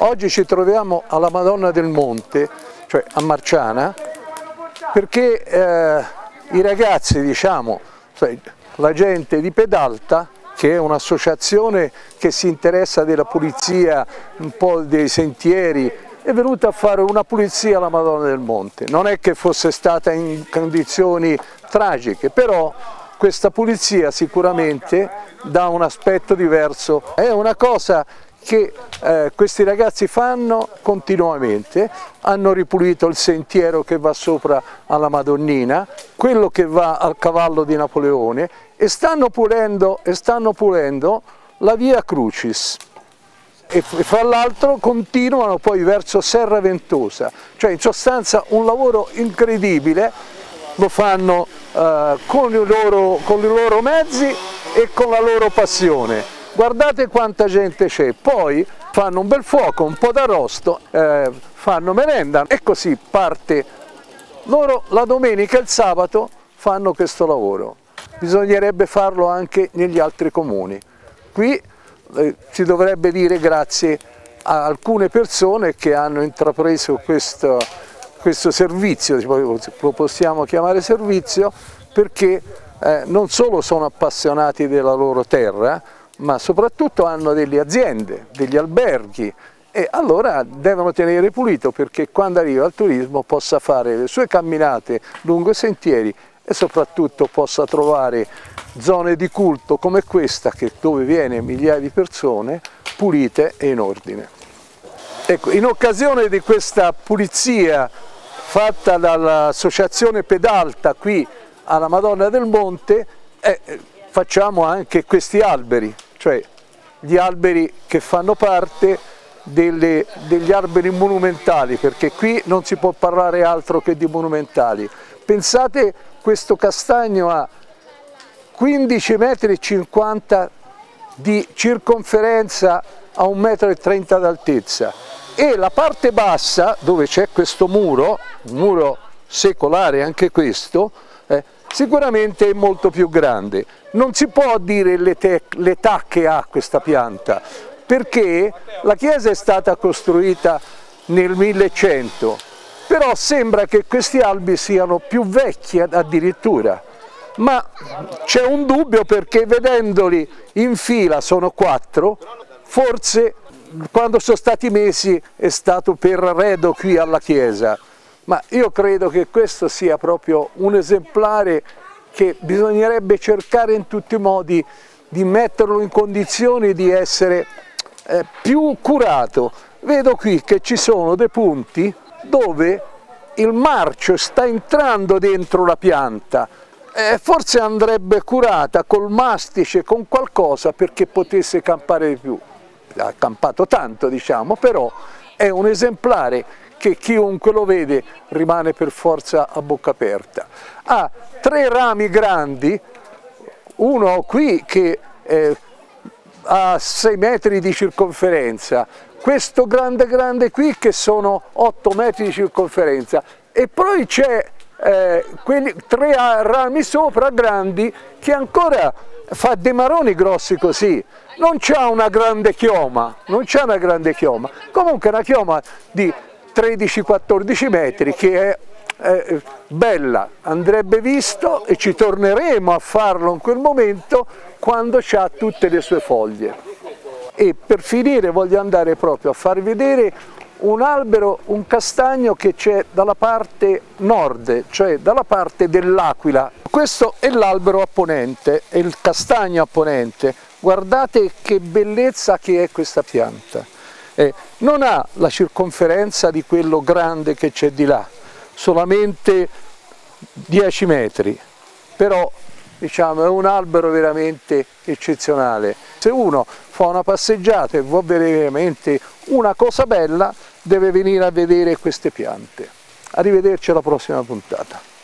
Oggi ci troviamo alla Madonna del Monte, cioè a Marciana, perché i ragazzi, diciamo, la gente di Pedalta, che è un'associazione che si interessa della pulizia, un po' dei sentieri, è venuta a fare una pulizia alla Madonna del Monte. Non è che fosse stata in condizioni tragiche, però questa pulizia sicuramente dà un aspetto diverso. È una cosa che questi ragazzi fanno continuamente, hanno ripulito il sentiero che va sopra alla Madonnina, quello che va al Cavallo di Napoleone, e stanno pulendo la Via Crucis. E fra l'altro continuano poi verso Serra Ventosa, cioè in sostanza un lavoro incredibile, lo fanno con i loro mezzi e con la loro passione. Guardate quanta gente c'è, poi fanno un bel fuoco, un po' d'arrosto, fanno merenda e così parte. Loro la domenica e il sabato fanno questo lavoro. Bisognerebbe farlo anche negli altri comuni. Qui si dovrebbe dire grazie a alcune persone che hanno intrapreso questo servizio, lo possiamo chiamare servizio, perché non solo sono appassionati della loro terra, ma soprattutto hanno delle aziende, degli alberghi, e allora devono tenere pulito perché quando arriva il turismo possa fare le sue camminate lungo i sentieri e soprattutto possa trovare zone di culto come questa, dove viene migliaia di persone, pulite e in ordine. Ecco, in occasione di questa pulizia fatta dall'associazione Pedalta qui alla Madonna del Monte, facciamo anche questi alberi, cioè gli alberi che fanno parte degli alberi monumentali, perché qui non si può parlare altro che di monumentali. Pensate, questo castagno ha 15,50 metri di circonferenza a 1,30 metri d'altezza, e la parte bassa, dove c'è questo muro, un muro secolare anche questo, sicuramente è molto più grande. Non si può dire l'età che ha questa pianta, perché la chiesa è stata costruita nel 1100, però sembra che questi alberi siano più vecchi addirittura, ma c'è un dubbio perché vedendoli in fila, sono 4, forse quando sono stati mesi è stato per arredo qui alla chiesa. Ma io credo che questo sia proprio un esemplare che bisognerebbe cercare in tutti i modi di metterlo in condizioni di essere più curato. Vedo qui che ci sono dei punti dove il marcio sta entrando dentro la pianta, forse andrebbe curata col mastice, con qualcosa, perché potesse campare di più. Ha campato tanto, diciamo, però è un esemplare che chiunque lo vede rimane per forza a bocca aperta. Ha 3 rami grandi, uno qui che ha 6 metri di circonferenza, questo grande qui che sono 8 metri di circonferenza, e poi c'è quelli 3 rami sopra grandi che ancora fa dei maroni grossi così. Non c'ha una grande chioma, comunque una chioma di 13-14 metri che è bella, andrebbe visto, e ci torneremo a farlo in quel momento quando ha tutte le sue foglie. E per finire voglio andare proprio a far vedere un albero, un castagno che c'è dalla parte nord, cioè dalla parte dell'Aquila. Questo è l'albero a ponente, è il castagno a ponente. Guardate che bellezza che è questa pianta. Non ha la circonferenza di quello grande che c'è di là, solamente 10 metri, però diciamo è un albero veramente eccezionale. Se uno fa una passeggiata e vuol vedere veramente una cosa bella, deve venire a vedere queste piante. Arrivederci alla prossima puntata.